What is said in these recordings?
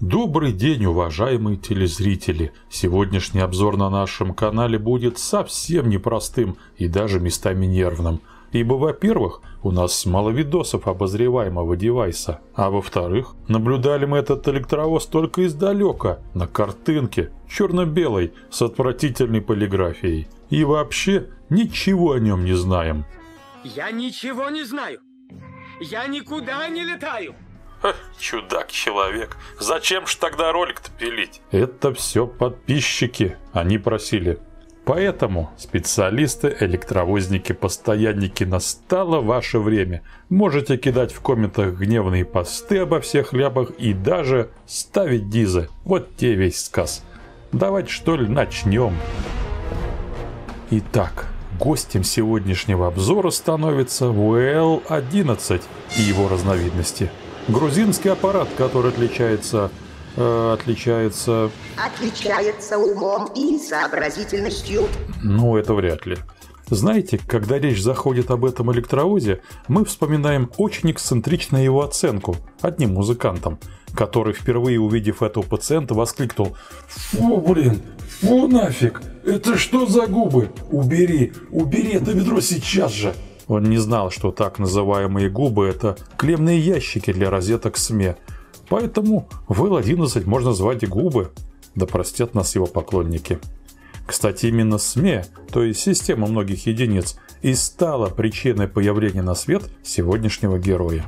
Добрый день, уважаемые телезрители! Сегодняшний обзор на нашем канале будет совсем непростым и даже местами нервным. Ибо, во-первых, у нас мало видосов обозреваемого девайса, а во-вторых, наблюдали мы этот электровоз только издалека, на картинке, черно-белой, с отвратительной полиграфией. И вообще, ничего о нем не знаем. Я ничего не знаю! Я никуда не летаю! Чудак-человек. Зачем ж тогда ролик-то пилить? Это все подписчики. Они просили. Поэтому, специалисты, электровозники, постоянники, настало ваше время. Можете кидать в комментах гневные посты обо всех лябах и даже ставить дизы. Вот те весь сказ. Давайте, что ли, начнем. Итак, гостем сегодняшнего обзора становится ВЛ-11 и его разновидности. Грузинский аппарат, который отличается умом и сообразительностью. Ну, это вряд ли. Знаете, когда речь заходит об этом электровозе, мы вспоминаем очень эксцентричную его оценку одним музыкантом, который, впервые увидев этого пациента, воскликнул: «Фу, блин! Фу нафиг! Это что за губы? Убери! Убери это ведро сейчас же!» Он не знал, что так называемые губы – это клеммные ящики для розеток СМЕ. Поэтому ВЛ-11 можно звать губы. Да простят нас его поклонники. Кстати, именно СМЕ, то есть система многих единиц, и стала причиной появления на свет сегодняшнего героя.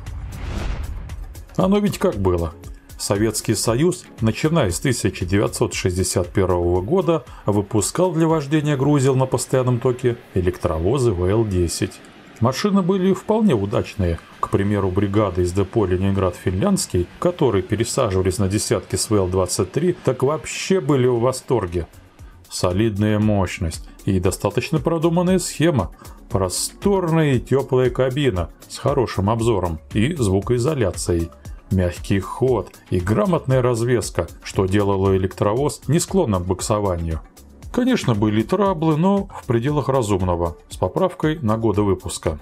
Оно ведь как было. Советский Союз, начиная с 1961 года, выпускал для вождения грузил на постоянном токе электровозы ВЛ-10. Машины были вполне удачные. К примеру, бригады из депо Ленинград-Финляндский, которые пересаживались на десятки с ВЛ-23, так вообще были в восторге. Солидная мощность и достаточно продуманная схема. Просторная и теплая кабина с хорошим обзором и звукоизоляцией. Мягкий ход и грамотная развеска, что делало электровоз не склонным к буксованию. Конечно, были траблы, но в пределах разумного, с поправкой на годы выпуска.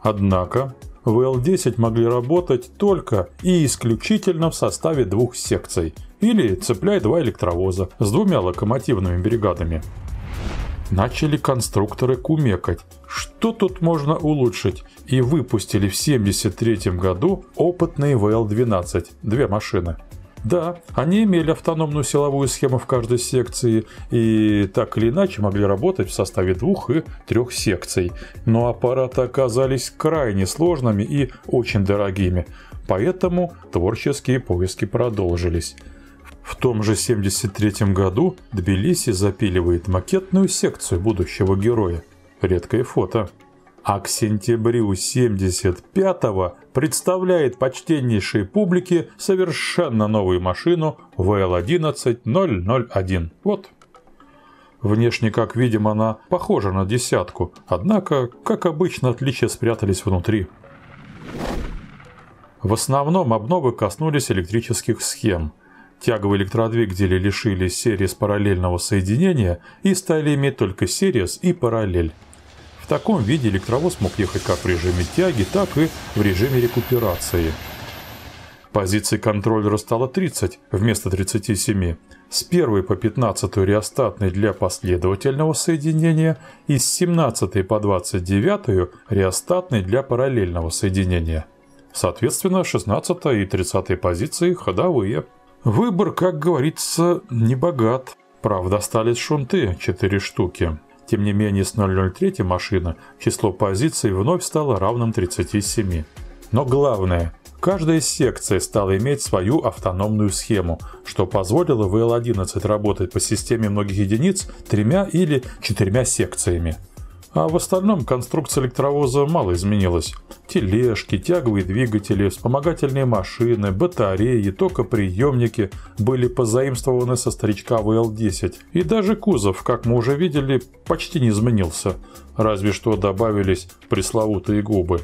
Однако, ВЛ-10 могли работать только и исключительно в составе двух секций, или цепляя два электровоза с двумя локомотивными бригадами. Начали конструкторы кумекать, что тут можно улучшить, и выпустили в 1973 году опытные ВЛ-12, две машины. Да, они имели автономную силовую схему в каждой секции и так или иначе могли работать в составе двух и трех секций, но аппараты оказались крайне сложными и очень дорогими, поэтому творческие поиски продолжились. В том же 1973 году Тбилиси запиливает макетную секцию будущего героя. Редкое фото. А к сентябрю 1975-го представляет почтеннейшей публике совершенно новую машину ВЛ-11 001. Вот. Внешне, как видим, она похожа на десятку, однако, как обычно, отличия спрятались внутри. В основном обновы коснулись электрических схем. Тяговые электродвигатели лишились серии с параллельного соединения и стали иметь только серию и параллель. В таком виде электровоз мог ехать как в режиме тяги, так и в режиме рекуперации. Позиций контроллера стало 30 вместо 37, с 1 по 15 реостатной для последовательного соединения и с 17 по 29 реостатной для параллельного соединения. Соответственно, 16 и 30 позиции ходовые. Выбор, как говорится, не богат. Правда, остались шунты 4 штуки. Тем не менее, с 003 машины число позиций вновь стало равным 37. Но главное, каждая секция стала иметь свою автономную схему, что позволило ВЛ-11 работать по системе многих единиц тремя или четырьмя секциями. А в остальном конструкция электровоза мало изменилась. Тележки, тяговые двигатели, вспомогательные машины, батареи, токоприемники были позаимствованы со старичка ВЛ-10. И даже кузов, как мы уже видели, почти не изменился. Разве что добавились пресловутые губы.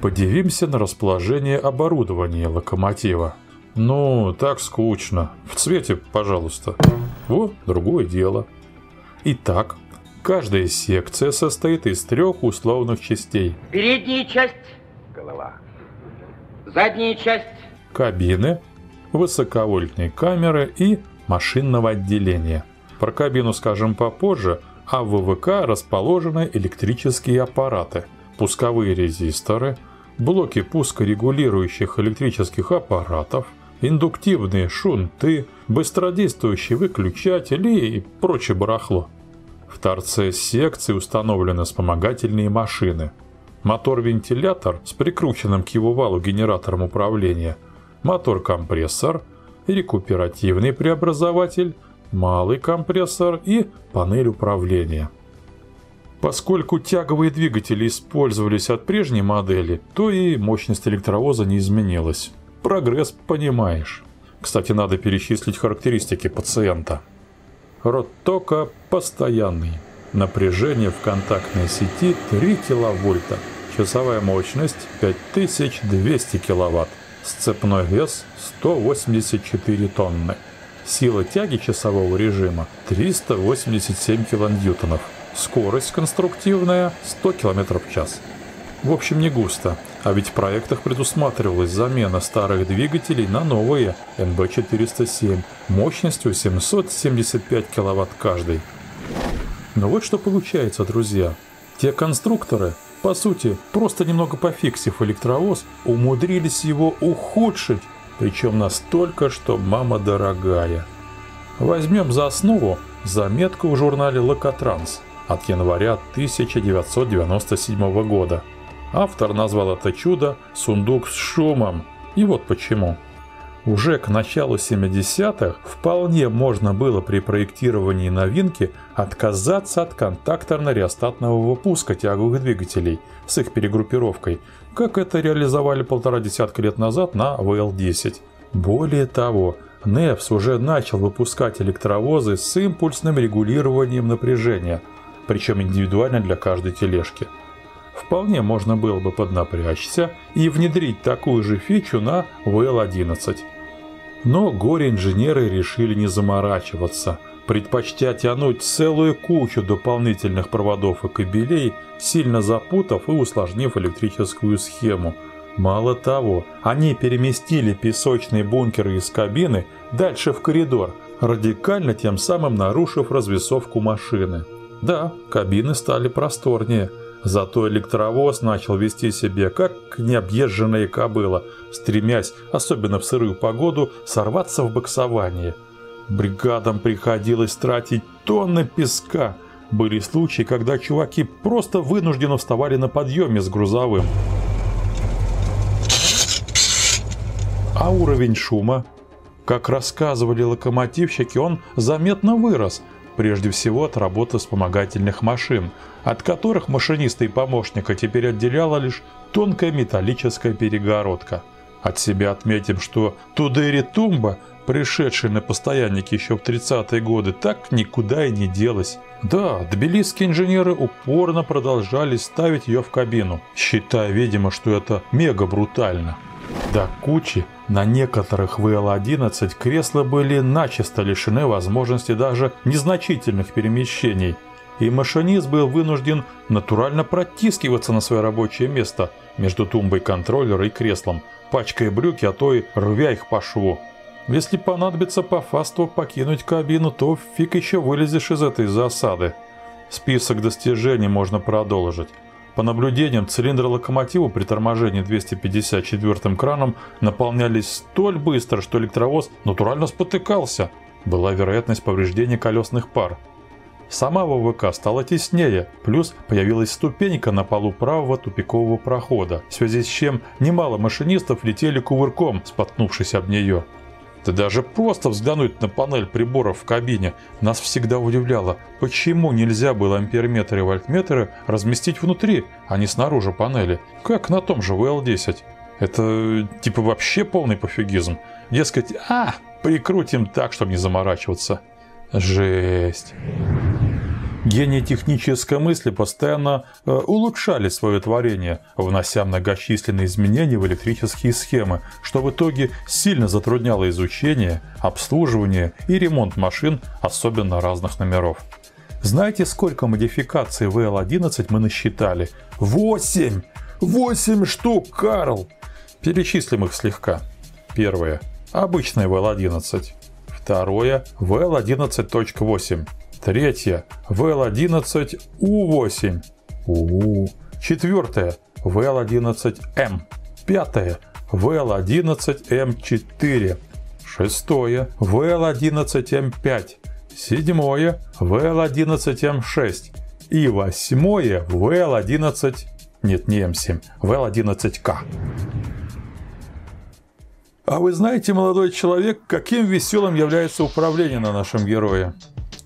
Подивимся на расположение оборудования локомотива. Ну, так скучно. В цвете, пожалуйста. Вот, другое дело. Итак. Каждая секция состоит из трех условных частей. Передняя часть – голова. Задняя часть – кабины. высоковольтной камеры и машинного отделения. Про кабину скажем попозже, а в ВВК расположены электрические аппараты, пусковые резисторы, блоки пускорегулирующих электрических аппаратов, индуктивные шунты, быстродействующие выключатели и прочее барахло. В торце секции установлены вспомогательные машины. Мотор-вентилятор с прикрученным к его валу генератором управления, мотор-компрессор, рекуперативный преобразователь, малый компрессор и панель управления. Поскольку тяговые двигатели использовались от прежней модели, то и мощность электровоза не изменилась. Прогресс понимаешь. Кстати, надо перечислить характеристики пациента. Род тока постоянный. Напряжение в контактной сети 3 киловольта. Часовая мощность 5200 киловатт. Сцепной вес 184 тонны. Сила тяги часового режима 387 килоньютонов. Скорость конструктивная 100 км в час. В общем, не густо. А ведь в проектах предусматривалась замена старых двигателей на новые НБ-407 мощностью 775 кВт каждый. Но вот что получается, друзья. Те конструкторы, по сути, просто немного пофиксив электровоз, умудрились его ухудшить, причем настолько, что мама дорогая. Возьмем за основу заметку в журнале «Локотранс» от января 1997 года. Автор назвал это чудо «сундук с шумом». И вот почему. Уже к началу 70-х вполне можно было при проектировании новинки отказаться от контакторно-реостатного пуска тяговых двигателей с их перегруппировкой, как это реализовали 1,5 десятка лет назад на ВЛ-10. Более того, НЭВЗ уже начал выпускать электровозы с импульсным регулированием напряжения, причем индивидуально для каждой тележки. Вполне можно было бы поднапрячься и внедрить такую же фичу на ВЛ-11. Но горе-инженеры решили не заморачиваться, предпочтя тянуть целую кучу дополнительных проводов и кабелей, сильно запутав и усложнив электрическую схему. Мало того, они переместили песочные бункеры из кабины дальше в коридор, радикально тем самым нарушив развесовку машины. Да, кабины стали просторнее. Зато электровоз начал вести себя как необъезженная кобыла, стремясь, особенно в сырую погоду, сорваться в буксование. Бригадам приходилось тратить тонны песка. Были случаи, когда чуваки просто вынужденно вставали на подъеме с грузовым. А уровень шума? Как рассказывали локомотивщики, он заметно вырос. Прежде всего от работы вспомогательных машин, от которых машиниста и помощника теперь отделяла лишь тонкая металлическая перегородка. От себя отметим, что Тудери Тумба, пришедший на постоянники еще в 30-е годы, так никуда и не делась. Да, тбилисские инженеры упорно продолжали ставить ее в кабину, считая, видимо, что это мега брутально. До кучи на некоторых ВЛ-11 кресла были начисто лишены возможности даже незначительных перемещений, и машинист был вынужден натурально протискиваться на свое рабочее место между тумбой контроллера и креслом, пачкая брюки, а то и рвя их по шву. Если понадобится по фасту покинуть кабину, то фиг еще вылезешь из этой засады. Список достижений можно продолжить. По наблюдениям, цилиндры локомотива при торможении 254 краном наполнялись столь быстро, что электровоз натурально спотыкался. Была вероятность повреждения колесных пар. Сама ВВК стала теснее, плюс появилась ступенька на полу правого тупикового прохода, в связи с чем немало машинистов летели кувырком, споткнувшись об нее. Да даже просто взглянуть на панель приборов в кабине нас всегда удивляло, почему нельзя было амперметры и вольтметры разместить внутри, а не снаружи панели, как на том же ВЛ-10. Это типа вообще полный пофигизм. Дескать, прикрутим так, чтобы не заморачиваться. Жесть. Гении технической мысли постоянно улучшали свое творение, внося многочисленные изменения в электрические схемы, что в итоге сильно затрудняло изучение, обслуживание и ремонт машин, особенно разных номеров. Знаете, сколько модификаций ВЛ-11 мы насчитали? 8! 8 штук, Карл! Перечислим их слегка. Первое. обычный ВЛ-11. Второе – ВЛ-11.8. Третье – ВЛ-11У-8. Четвертое – ВЛ-11М. Пятое – ВЛ-11М-4. Шестое – ВЛ-11М-5. Седьмое – ВЛ-11М-6. И восьмое – ВЛ-11К. А вы знаете, молодой человек, каким веселым является управление на нашем герое?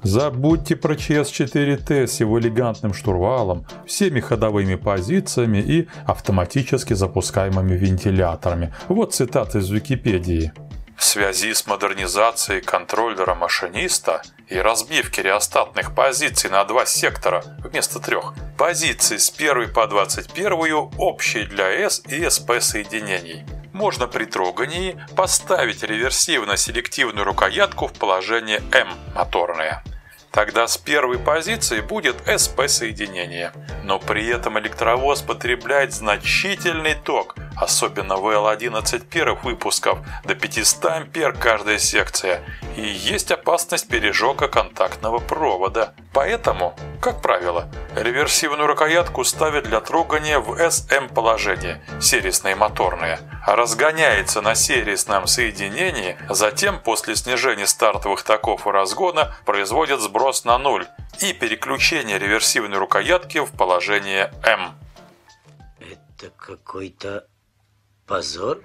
Забудьте про ЧС-4Т с его элегантным штурвалом, всеми ходовыми позициями и автоматически запускаемыми вентиляторами. Вот цитата из Википедии. В связи с модернизацией контроллера машиниста и разбивки реостатных позиций на два сектора вместо трех, позиции с 1 по 21 общие для С и СП соединений, можно при трогании поставить реверсивно-селективную рукоятку в положение М моторное. Тогда с первой позиции будет СП соединение, но при этом электровоз потребляет значительный ток, особенно ВЛ-11 первых выпусков, до 500 ампер каждая секция, и есть опасность пережога контактного провода. Поэтому, как правило, реверсивную рукоятку ставят для трогания в СМ положении, серийные моторные, а разгоняется на серийном соединении, затем после снижения стартовых токов и разгона производят сброс на 0 и переключение реверсивной рукоятки в положение М. Это какой-то позор?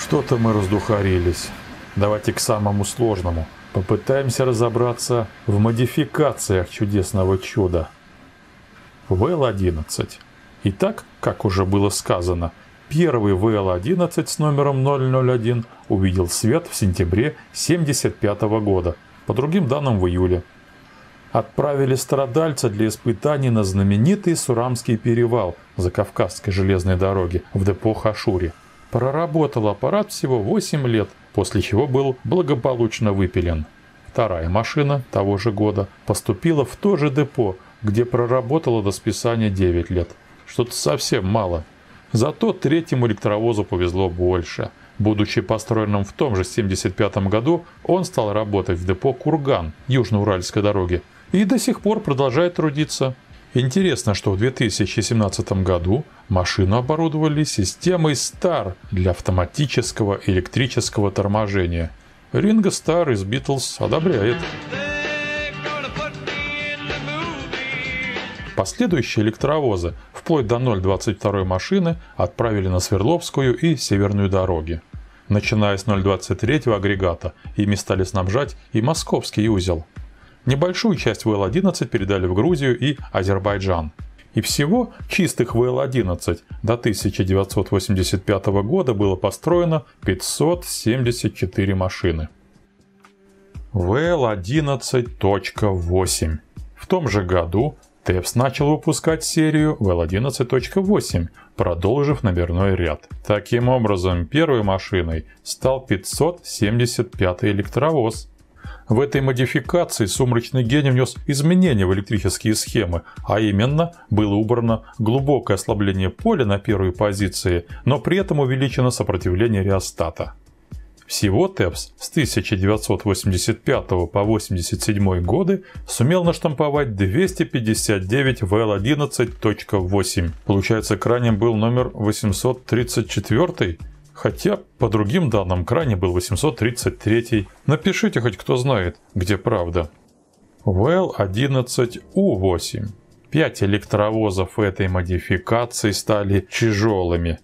Что-то мы раздухарились. Давайте к самому сложному. Попытаемся разобраться в модификациях чудесного чуда. ВЛ-11. Итак, как уже было сказано, первый ВЛ-11 с номером 001 увидел свет в сентябре 1975 года. По другим данным, в июле. Отправили страдальца для испытаний на знаменитый Сурамский перевал Закавказской железной дороги в депо Хашури. Проработал аппарат всего 8 лет, после чего был благополучно выпилен. Вторая машина того же года поступила в то же депо, где проработала до списания 9 лет. Что-то совсем мало. Зато третьему электровозу повезло больше. Будучи построенным в том же 1975 году, он стал работать в депо «Курган» Южно-Уральской дороги и до сих пор продолжает трудиться. Интересно, что в 2017 году машину оборудовали системой «Стар» для автоматического электрического торможения. Ринго Стар из «Битлз» одобряет. Последующие электровозы, вплоть до 022 машины, отправили на Свердловскую и Северную дороги. Начиная с 023 агрегата, ими стали снабжать и московский узел. Небольшую часть ВЛ-11 передали в Грузию и Азербайджан. И всего чистых ВЛ-11 до 1985 года было построено 574 машины. ВЛ-11.8. В том же году ТЭВЗ начал выпускать серию ВЛ-11.8, продолжив номерной ряд. Таким образом, первой машиной стал 575-й электровоз. В этой модификации сумрачный гений внес изменения в электрические схемы, а именно было убрано глубокое ослабление поля на первой позиции, но при этом увеличено сопротивление реостата. Всего ТЭВЗ с 1985 по 1987 годы сумел наштамповать 259 ВЛ-11.8. Получается, крайним был номер 834, хотя по другим данным крайне был 833. Напишите хоть кто знает, где правда. ВЛ-11У-8. 5 электровозов этой модификации стали тяжелыми.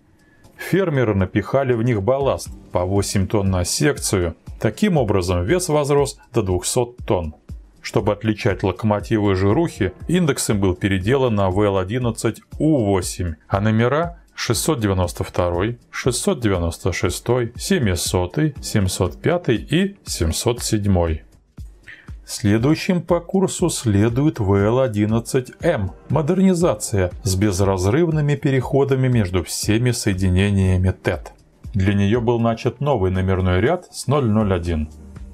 Фермеры напихали в них балласт по 8 тонн на секцию, таким образом вес возрос до 200 тонн. Чтобы отличать локомотивы и жирухи, индекс им был переделан на ВЛ-11У-8, а номера 692, 696, 700, 705 и 707. Следующим по курсу следует ВЛ-11М, модернизация с безразрывными переходами между всеми соединениями ТЭТ. Для нее был начат новый номерной ряд с 001.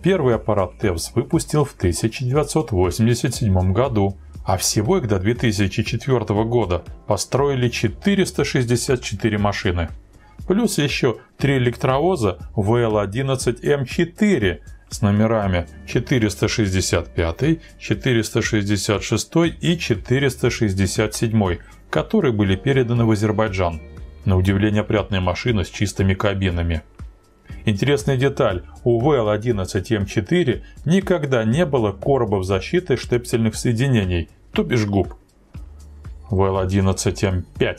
Первый аппарат ТЭВЗ выпустил в 1987 году, а всего их до 2004 года построили 464 машины. плюс еще 3 электровоза ВЛ-11М-4 с номерами 465, 466 и 467, которые были переданы в Азербайджан. На удивление опрятная машина с чистыми кабинами. Интересная деталь, у ВЛ-11М-4 никогда не было коробов защиты штепсельных соединений, то бишь губ. ВЛ-11М-5.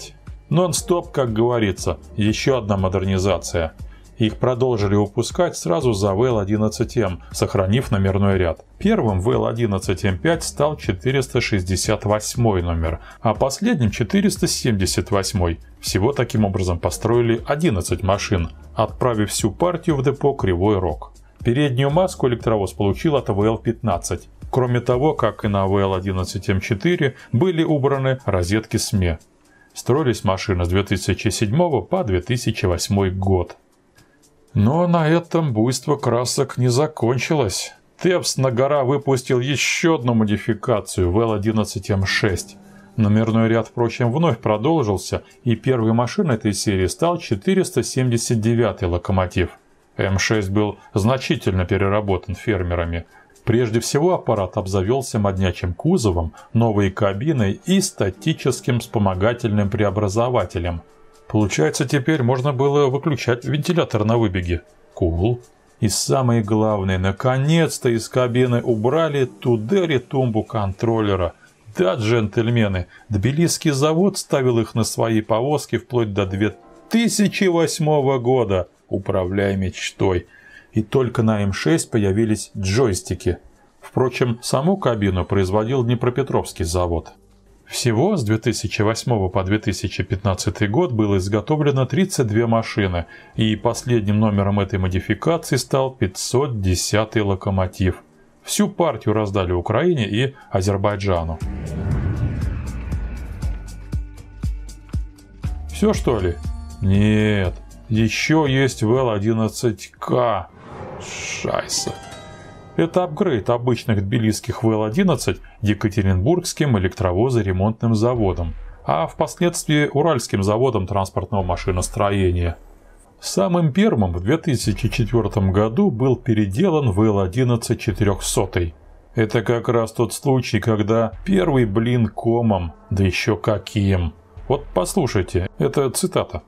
Нон-стоп, как говорится, еще одна модернизация. Их продолжили выпускать сразу за ВЛ-11М, сохранив номерной ряд. Первым ВЛ-11М-5 стал 468 номер, а последним 478. Всего таким образом построили 11 машин, отправив всю партию в депо Кривой Рог. Переднюю маску электровоз получил от ВЛ-15. Кроме того, как и на ВЛ-11М-4 были убраны розетки СМЕ. Строились машины с 2007 по 2008 год. Но на этом буйство красок не закончилось. ТЭВЗ «Нагора» выпустил еще одну модификацию ВЛ-11М-6. Номерной ряд, впрочем, вновь продолжился, и первой машиной этой серии стал 479-й локомотив. М-6 был значительно переработан фермерами. Прежде всего аппарат обзавелся моднячим кузовом, новой кабиной и статическим вспомогательным преобразователем. Получается, теперь можно было выключать вентилятор на выбеге. Cool. И самое главное, наконец-то из кабины убрали тудери-тумбу контроллера. Да, джентльмены, тбилисский завод ставил их на свои повозки вплоть до 2008 года. Управляй мечтой. И только на М6 появились джойстики. Впрочем, саму кабину производил Днепропетровский завод. Всего с 2008 по 2015 год было изготовлено 32 машины, и последним номером этой модификации стал 510-й локомотив. Всю партию раздали Украине и Азербайджану. Все, что ли? Нет, еще есть ВЛ-11К. Шайса. Это апгрейд обычных тбилисских ВЛ-11 Екатеринбургским электровозоремонтным заводом, а впоследствии Уральским заводом транспортного машиностроения. Самым первым в 2004 году был переделан ВЛ-11 400. Это как раз тот случай, когда первый блин комом, да еще каким. Вот послушайте, это цитата.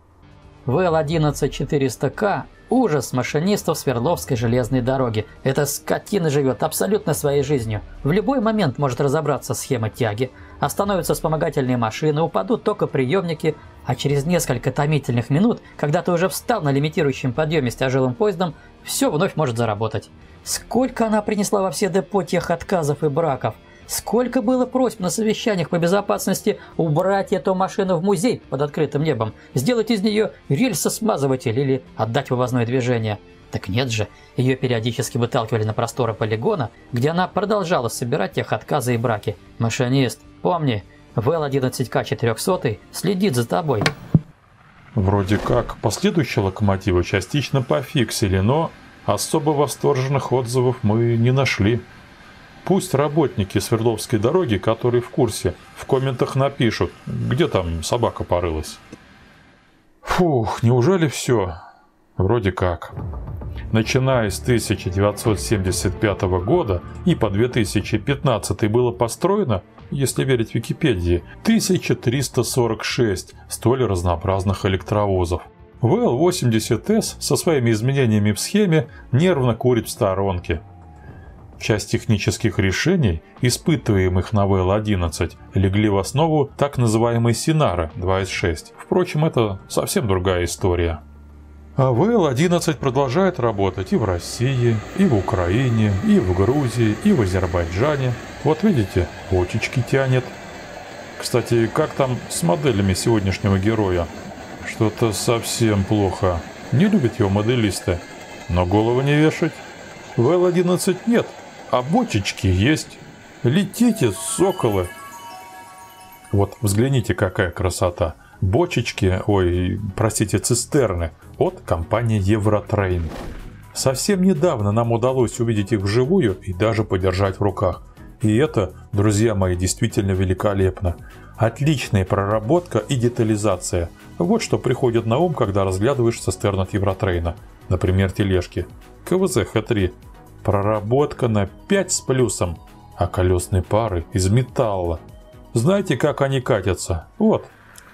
ВЛ-11 400К. Ужас машинистов Свердловской железной дороги. Эта скотина живет абсолютно своей жизнью. В любой момент может разобраться схема тяги, остановятся вспомогательные машины, упадут токоприемники, а через несколько томительных минут, когда ты уже встал на лимитирующем подъеме с тяжелым поездом, все вновь может заработать. Сколько она принесла во все депо тех отказов и браков. Сколько было просьб на совещаниях по безопасности убрать эту машину в музей под открытым небом, сделать из нее рельсосмазыватель или отдать вывозное движение. Так нет же, ее периодически выталкивали на просторы полигона, где она продолжала собирать тех отказы и браки. Машинист, помни, ВЛ-11К 400 следит за тобой. Вроде как последующие локомотивы частично пофиксили, но особо восторженных отзывов мы не нашли. Пусть работники Свердловской дороги, которые в курсе, в комментах напишут, где там собака порылась. Фух, неужели все? Вроде как. Начиная с 1975 года и по 2015 было построено, если верить Википедии, 1346 столь разнообразных электровозов. ВЛ-80С со своими изменениями в схеме нервно курит в сторонке. Часть технических решений, испытываемых на ВЛ-11, легли в основу так называемой Синара 2С6. Впрочем, это совсем другая история. А ВЛ-11 продолжает работать и в России, и в Украине, и в Грузии, и в Азербайджане. Вот видите, почечки тянет. Кстати, как там с моделями сегодняшнего героя? Что-то совсем плохо. Не любят его моделисты, но голову не вешать. ВЛ-11 нет. А бочечки есть. Летите, соколы. Вот взгляните, какая красота. Бочечки, ой, простите, цистерны от компании Евротрейн. Совсем недавно нам удалось увидеть их вживую и даже подержать в руках. И это, друзья мои, действительно великолепно. Отличная проработка и детализация. Вот что приходит на ум, когда разглядываешь цистерн от Евротрейна, например, тележки. КВЗ-Х3. Проработка на 5 с плюсом, а колесные пары из металла. Знаете, как они катятся? Вот.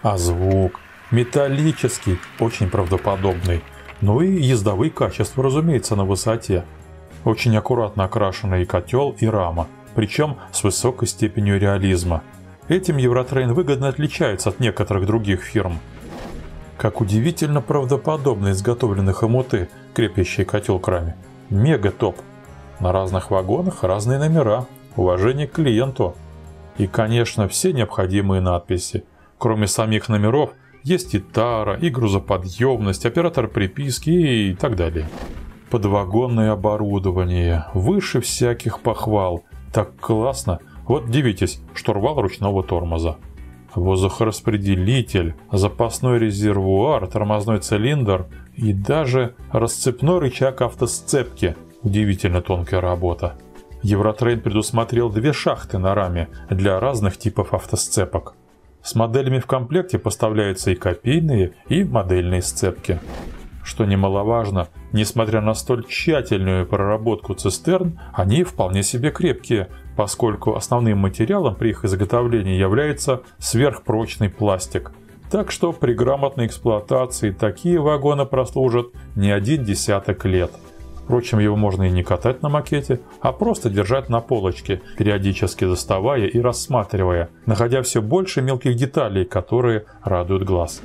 А звук металлический, очень правдоподобный. Ну и ездовые качества, разумеется, на высоте. Очень аккуратно окрашенный котел и рама, причем с высокой степенью реализма. Этим Евротрейн выгодно отличается от некоторых других фирм. Как удивительно правдоподобно изготовлены хомуты, крепящие котел к раме. Мега топ. На разных вагонах разные номера. Уважение к клиенту. И, конечно, все необходимые надписи. Кроме самих номеров, есть и тара, и грузоподъемность, оператор приписки и так далее. Подвагонное оборудование. Выше всяких похвал. Так классно. Вот дивитесь, штурвал ручного тормоза. Воздухораспределитель, запасной резервуар, тормозной цилиндр и даже расцепной рычаг автосцепки. Удивительно тонкая работа. Евротрейн предусмотрел 2 шахты на раме для разных типов автосцепок. С моделями в комплекте поставляются и копийные, и модельные сцепки. Что немаловажно, несмотря на столь тщательную проработку цистерн, они вполне себе крепкие, поскольку основным материалом при их изготовлении является сверхпрочный пластик. Так что при грамотной эксплуатации такие вагоны прослужат не 1 десяток лет. Впрочем, его можно и не катать на макете, а просто держать на полочке, периодически доставая и рассматривая, находя все больше мелких деталей, которые радуют глаз.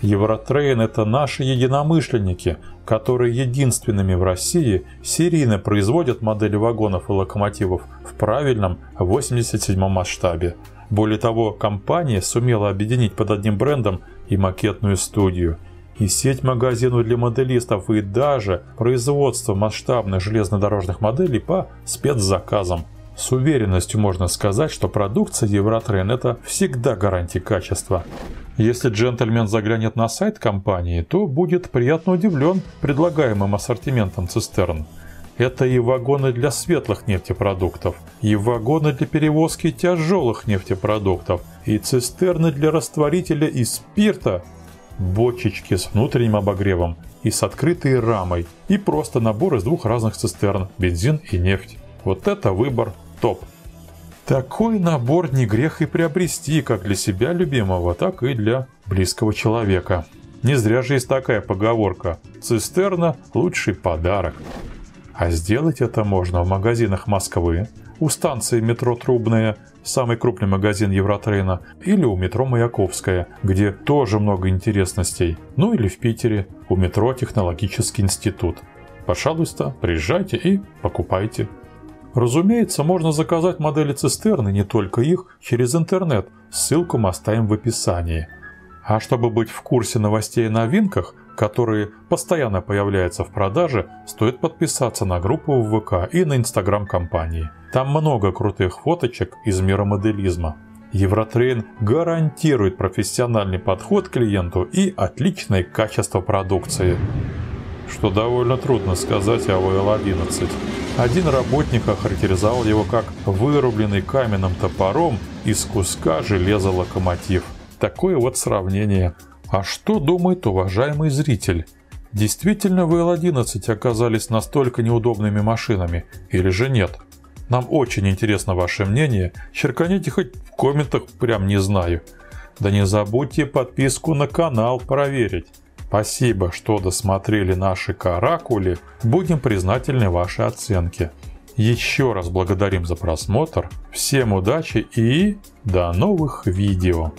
Евротрейн — это наши единомышленники, которые единственными в России серийно производят модели вагонов и локомотивов в правильном 87-м масштабе. Более того, компания сумела объединить под одним брендом и макетную студию, и сеть магазинов для моделистов, и даже производство масштабных железнодорожных моделей по спецзаказам. С уверенностью можно сказать, что продукция Евротрейн — это всегда гарантия качества. Если джентльмен заглянет на сайт компании, то будет приятно удивлен предлагаемым ассортиментом цистерн. Это и вагоны для светлых нефтепродуктов, и вагоны для перевозки тяжелых нефтепродуктов, и цистерны для растворителя и спирта, бочечки с внутренним обогревом и с открытой рамой, и просто набор из 2 разных цистерн – бензин и нефть. Вот это выбор топ. Такой набор не грех и приобрести как для себя любимого, так и для близкого человека. Не зря же есть такая поговорка «Цистерна – лучший подарок». А сделать это можно в магазинах Москвы, у станции метро Трубная, самый крупный магазин Евротрейна, или у метро Маяковская, где тоже много интересностей, ну или в Питере, у метро Технологический институт. Пожалуйста, приезжайте и покупайте. Разумеется, можно заказать модели цистерны, не только их, через интернет, ссылку мы оставим в описании. А чтобы быть в курсе новостей и новинках, которые постоянно появляются в продаже, стоит подписаться на группу в ВК и на Инстаграм компании. Там много крутых фоточек из мира моделизма. Евротрейн гарантирует профессиональный подход к клиенту и отличное качество продукции. Что довольно трудно сказать о ВЛ-11. Один работник охарактеризовал его как вырубленный каменным топором из куска железа локомотив. Такое вот сравнение. А что думает уважаемый зритель? Действительно ВЛ-11 оказались настолько неудобными машинами или же нет? Нам очень интересно ваше мнение, черканите хоть в комментах, прям не знаю. Да не забудьте подписку на канал проверить. Спасибо, что досмотрели наши каракули, будем признательны вашей оценке. Еще раз благодарим за просмотр, всем удачи и до новых видео.